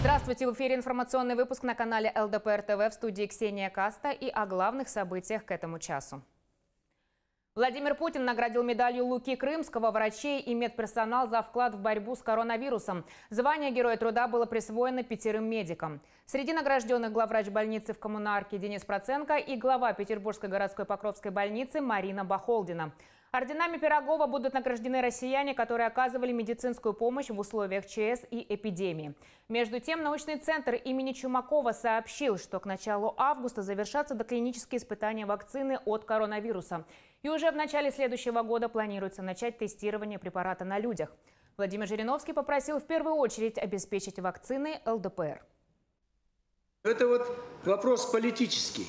Здравствуйте, в эфире информационный выпуск на канале ЛДПР ТВ, в студии Ксения Каста, и о главных событиях к этому часу. Владимир Путин наградил медалью Луки Крымского врачей и медперсонал за вклад в борьбу с коронавирусом. Звание Героя труда было присвоено 5 медикам. Среди награжденных главврач больницы в коммунарке Денис Проценко и глава Петербургской городской Покровской больницы Марина Бахолдина. Орденами Пирогова будут награждены россияне, которые оказывали медицинскую помощь в условиях ЧС и эпидемии. Между тем, научный центр имени Чумакова сообщил, что к началу августа завершатся доклинические испытания вакцины от коронавируса. И уже в начале следующего года планируется начать тестирование препарата на людях. Владимир Жириновский попросил в первую очередь обеспечить вакциной ЛДПР. Это вот вопрос политический.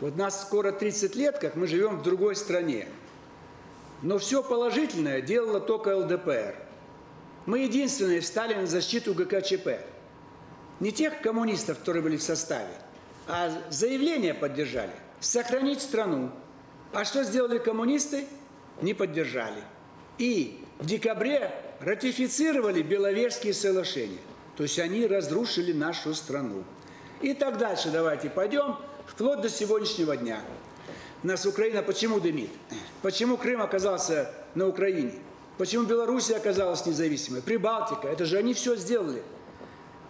Вот нас скоро 30 лет, как мы живем в другой стране. Но все положительное делало только ЛДПР. Мы единственные встали на защиту ГКЧП. Не тех коммунистов, которые были в составе, а заявление поддержали. Сохранить страну. А что сделали коммунисты? Не поддержали. И в декабре ратифицировали Беловежские соглашения. То есть они разрушили нашу страну. И так дальше давайте пойдем, вплоть до сегодняшнего дня. Нас Украина почему дымит? Почему Крым оказался на Украине? Почему Белоруссия оказалась независимой? Прибалтика. Это же они все сделали.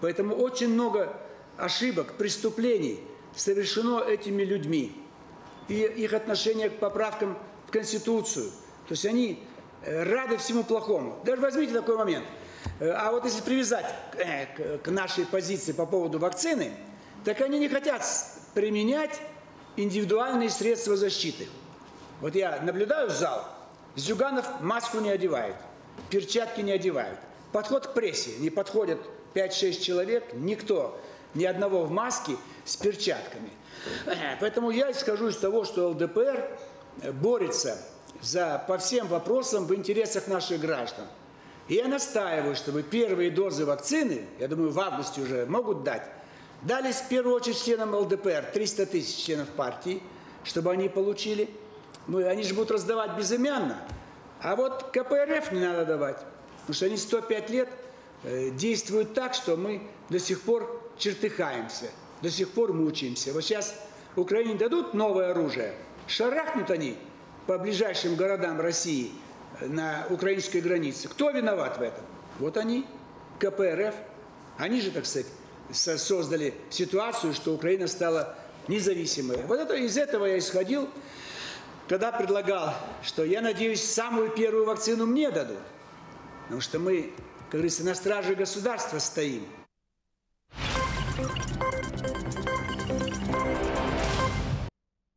Поэтому очень много ошибок, преступлений совершено этими людьми. И их отношение к поправкам в Конституцию. То есть они рады всему плохому. Даже возьмите такой момент. А вот если привязать к нашей позиции по поводу вакцины, так они не хотят применять индивидуальные средства защиты. Вот я наблюдаю зал. Зюганов маску не одевает, перчатки не одевает. Подход к прессе. Не подходят 5-6 человек, никто, ни одного в маске с перчатками. Поэтому я исхожу из того, что ЛДПР борется по всем вопросам в интересах наших граждан. И я настаиваю, чтобы первые дозы вакцины, я думаю, в августе уже могут дать, дались в первую очередь членам ЛДПР, 300 тысяч членов партии, чтобы они получили. Ну, они же будут раздавать безымянно. А вот КПРФ не надо давать. Потому что они 105 лет действуют так, что мы до сих пор чертыхаемся, до сих пор мучаемся. Вот сейчас Украине дадут новое оружие, шарахнут они по ближайшим городам России на украинской границе. Кто виноват в этом? Вот они, КПРФ. Они же, так сказать, создали ситуацию, что Украина стала независимой. Вот это, из этого я исходил, когда предлагал, что я надеюсь, самую первую вакцину мне дадут. Потому что мы, как говорится, на страже государства стоим.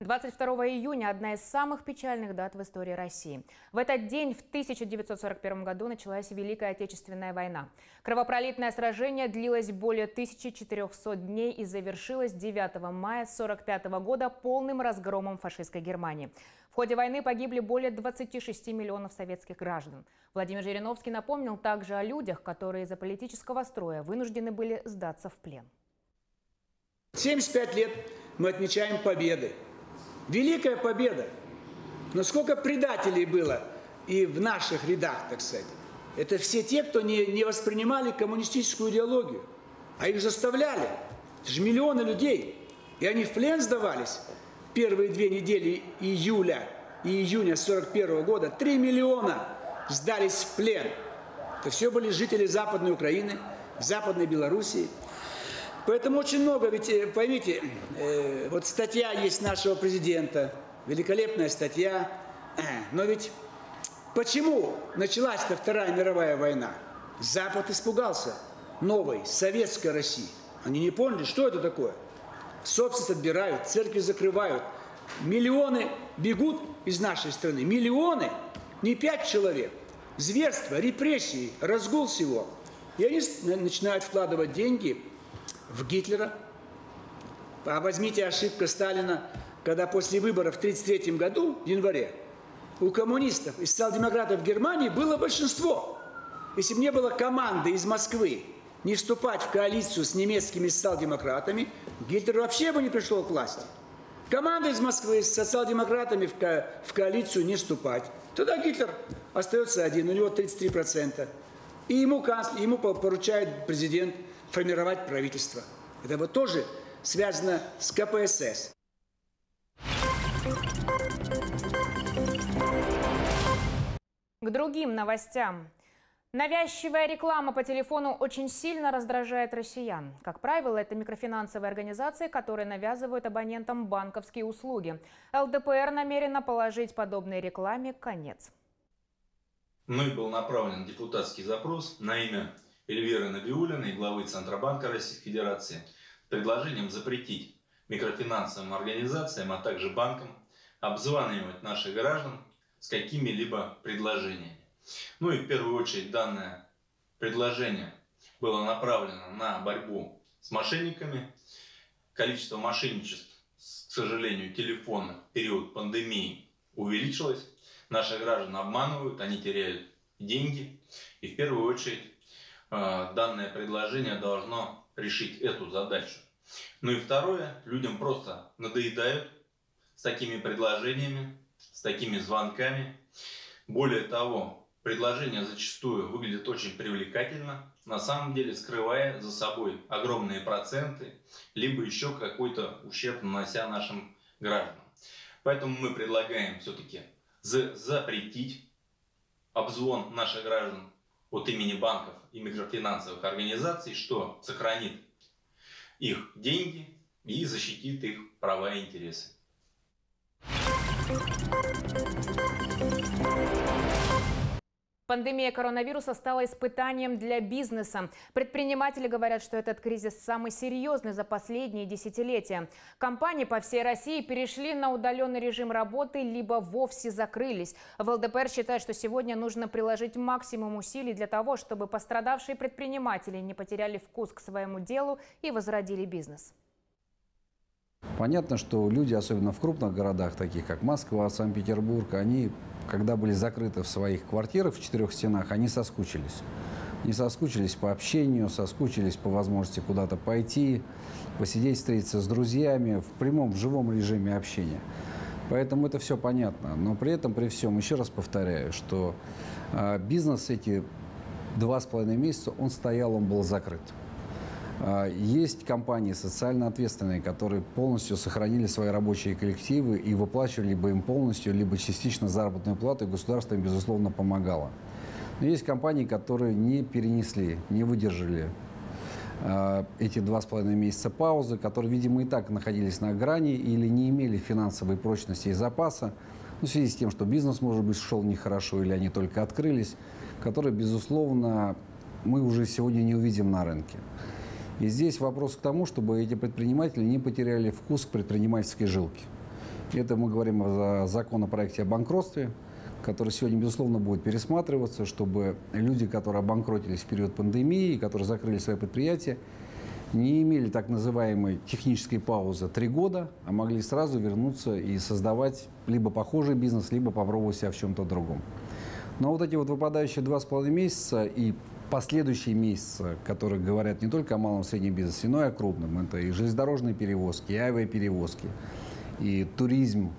«22 июня» – одна из самых печальных дат в истории России. В этот день, в 1941 году, началась Великая Отечественная война. Кровопролитное сражение длилось более 1400 дней и завершилось 9 мая 1945 года полным разгромом фашистской Германии. В ходе войны погибли более 26 миллионов советских граждан. Владимир Жириновский напомнил также о людях, которые из-за политического строя вынуждены были сдаться в плен. 75 лет мы отмечаем победы. Великая победа. Но сколько предателей было и в наших рядах, так сказать. Это все те, кто не воспринимали коммунистическую идеологию. А их заставляли. Это же миллионы людей. И они в плен сдавались. Первые 2 недели июля и июня 1941 года 3 миллиона сдались в плен. Это все были жители Западной Украины, Западной Белоруссии. Поэтому очень много, ведь поймите, вот статья есть нашего президента, великолепная статья, но ведь почему началась-то Вторая мировая война? Запад испугался новой советской России. Они не поняли, что это такое. Собственность отбирают, церкви закрывают, миллионы бегут из нашей страны, миллионы, не 5 человек. Зверства, репрессии, разгул всего. И они начинают вкладывать деньги в Гитлера. А возьмите ошибку Сталина, когда после выборов в 1933 году, в январе, у коммунистов и социал-демократов в Германии было большинство. Если бы не было команды из Москвы не вступать в коалицию с немецкими социал-демократами, Гитлер вообще бы не пришел к власти. Команда из Москвы с социал-демократами в коалицию не вступать. Тогда Гитлер остается один, у него 33%. И ему поручает президент формировать правительство. Это вот тоже связано с КПСС. К другим новостям. Навязчивая реклама по телефону очень сильно раздражает россиян. Как правило, это микрофинансовые организации, которые навязывают абонентам банковские услуги. ЛДПР намерена положить подобной рекламе конец. Мной был направлен депутатский запрос на имя Эльвиры Набиулиной, главы Центробанка Российской Федерации, с предложением запретить микрофинансовым организациям, а также банкам обзванивать наших граждан с какими-либо предложениями. Ну и в первую очередь данное предложение было направлено на борьбу с мошенниками. Количество мошенничеств, к сожалению, телефонных в период пандемии увеличилось. Наши граждане обманывают, они теряют деньги. И в первую очередь данное предложение должно решить эту задачу. Ну и второе, людям просто надоедают с такими предложениями, с такими звонками. Более того, предложения зачастую выглядят очень привлекательно, на самом деле скрывая за собой огромные проценты, либо еще какой-то ущерб нанося нашим гражданам. Поэтому мы предлагаем все-таки запретить обзвон наших граждан от имени банков и микрофинансовых организаций, что сохранит их деньги и защитит их права и интересы. Пандемия коронавируса стала испытанием для бизнеса. Предприниматели говорят, что этот кризис самый серьезный за последние десятилетия. Компании по всей России перешли на удаленный режим работы, либо вовсе закрылись. В ЛДПР считают, что сегодня нужно приложить максимум усилий для того, чтобы пострадавшие предприниматели не потеряли вкус к своему делу и возродили бизнес. Понятно, что люди, особенно в крупных городах, таких как Москва, Санкт-Петербург, они, когда были закрыты в своих квартирах в четырех стенах, они соскучились. Они соскучились по общению, соскучились по возможности куда-то пойти, посидеть, встретиться с друзьями в прямом, в живом режиме общения. Поэтому это все понятно. Но при этом, при всем, еще раз повторяю, что бизнес эти 2,5 месяца, он стоял, он был закрыт. Есть компании социально ответственные, которые полностью сохранили свои рабочие коллективы и выплачивали либо им полностью, либо частично заработную плату, и государство им, безусловно, помогало. Но есть компании, которые не перенесли, не выдержали эти 2,5 месяца паузы, которые, видимо, и так находились на грани или не имели финансовой прочности и запаса, в связи с тем, что бизнес, может быть, шел нехорошо или они только открылись, которые, безусловно, мы уже сегодня не увидим на рынке. И здесь вопрос к тому, чтобы эти предприниматели не потеряли вкус к предпринимательской жилке. Это мы говорим о законопроекте о банкротстве, который сегодня, безусловно, будет пересматриваться, чтобы люди, которые обанкротились в период пандемии, которые закрыли свои предприятия, не имели так называемой технической паузы 3 года, а могли сразу вернуться и создавать либо похожий бизнес, либо попробовать себя в чем-то другом. Но вот эти вот выпадающие 2,5 месяца и последующие месяцы, которые говорят не только о малом и среднем бизнесе, но и о крупном. Это и железнодорожные перевозки, и авиаперевозки, и туризм.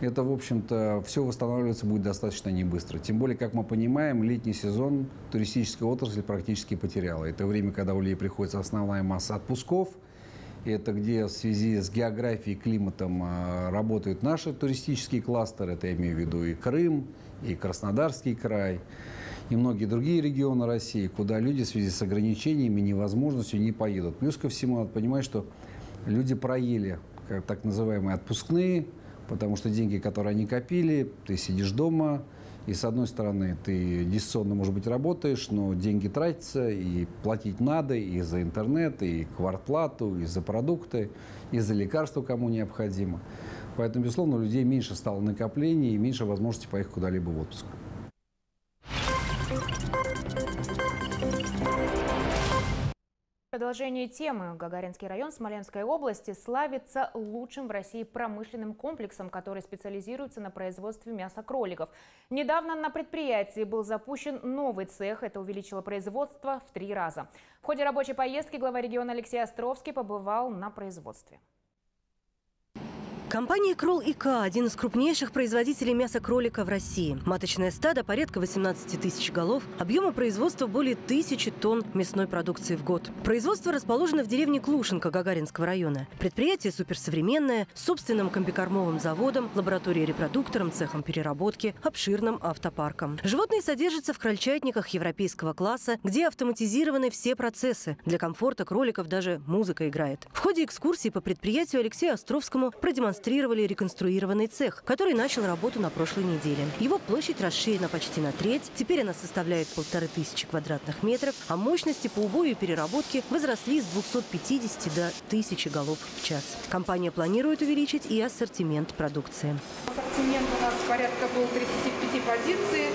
Это, в общем-то, все восстанавливаться будет достаточно небыстро. Тем более, как мы понимаем, летний сезон туристическая отрасль практически потеряла. Это время, когда у людей приходится основная масса отпусков. Это где в связи с географией и климатом работают наши туристические кластеры. Это я имею в виду и Крым, и Краснодарский край, и многие другие регионы России, куда люди в связи с ограничениями, невозможностью не поедут. Плюс ко всему, надо понимать, что люди проели так называемые отпускные, потому что деньги, которые они копили, ты сидишь дома, и с одной стороны ты дистанционно, может быть, работаешь, но деньги тратятся, и платить надо и за интернет, и квартплату, и за продукты, и за лекарства, кому необходимо. Поэтому, безусловно, у людей меньше стало накоплений и меньше возможности поехать куда-либо в отпуск. Продолжение темы. Гагаринский район Смоленской области славится лучшим в России промышленным комплексом, который специализируется на производстве мяса кроликов. Недавно на предприятии был запущен новый цех. Это увеличило производство в 3 раза. В ходе рабочей поездки глава региона Алексей Островский побывал на производстве. Компания «Кролъ и К» – один из крупнейших производителей мяса кролика в России. Маточное стадо – порядка 18 тысяч голов. Объемы производства – более 1000 тонн мясной продукции в год. Производство расположено в деревне Клушенко Гагаринского района. Предприятие суперсовременное, с собственным комбикормовым заводом, лабораторией репродуктором, цехом переработки, обширным автопарком. Животные содержатся в крольчатниках европейского класса, где автоматизированы все процессы. Для комфорта кроликов даже музыка играет. В ходе экскурсии по предприятию Алексею Островскому продемонстрировали реконструированный цех, который начал работу на прошлой неделе. Его площадь расширена почти на треть, теперь она составляет 1500 квадратных метров, а мощности по убою и переработке возросли с 250 до 1000 голов в час. Компания планирует увеличить и ассортимент продукции. Ассортимент у нас порядка около 35 позиций.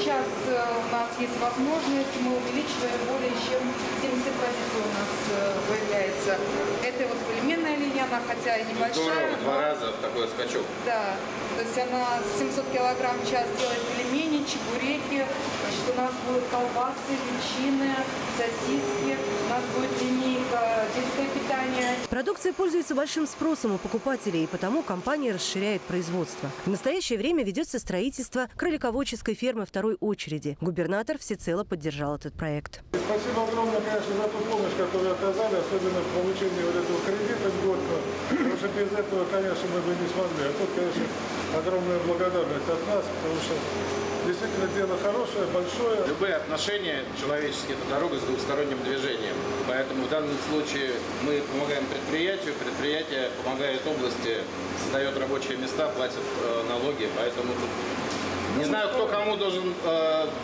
Сейчас у нас есть возможность, мы увеличиваем более чем 70 позиций у нас появляется. Это вот пельменная линия, она хотя и небольшая, раза такой скачок. Да, то есть она 700 килограмм в час делает пельмени, чебуреки, значит, у нас будут колбасы, ветчины, сосиски, у нас будет линейка, детское питание. Продукция пользуется большим спросом у покупателей, и потому компания расширяет производство. В настоящее время ведется строительство кролиководческой фермы второй очереди. Губернатор всецело поддержал этот проект. Спасибо огромное, конечно, за ту помощь, которую оказали, особенно в получении вот этого кредита льготного, потому что без этого, конечно, мы бы не смогли. А тут, конечно, огромная благодарность от нас, потому что действительно дело хорошее, большое. Любые отношения человеческие – это дорога с двухсторонним движением. Поэтому в данном случае мы помогаем предприятию, предприятие помогает области, создает рабочие места, платит налоги, поэтому не знаю, кто кому должен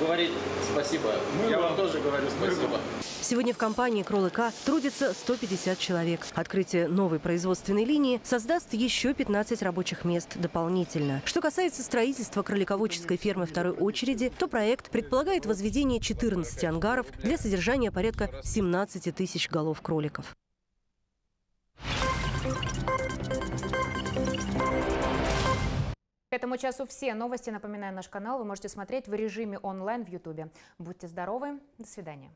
говорить спасибо. Я вам тоже говорю спасибо. Сегодня в компании «Кролъ и К» трудится 150 человек. Открытие новой производственной линии создаст еще 15 рабочих мест дополнительно. Что касается строительства кролиководческой фермы второй очереди, то проект предполагает возведение 14 ангаров для содержания порядка 17 тысяч голов кроликов. К этому часу все новости. Напоминаю, наш канал вы можете смотреть в режиме онлайн в Ютубе. Будьте здоровы. До свидания.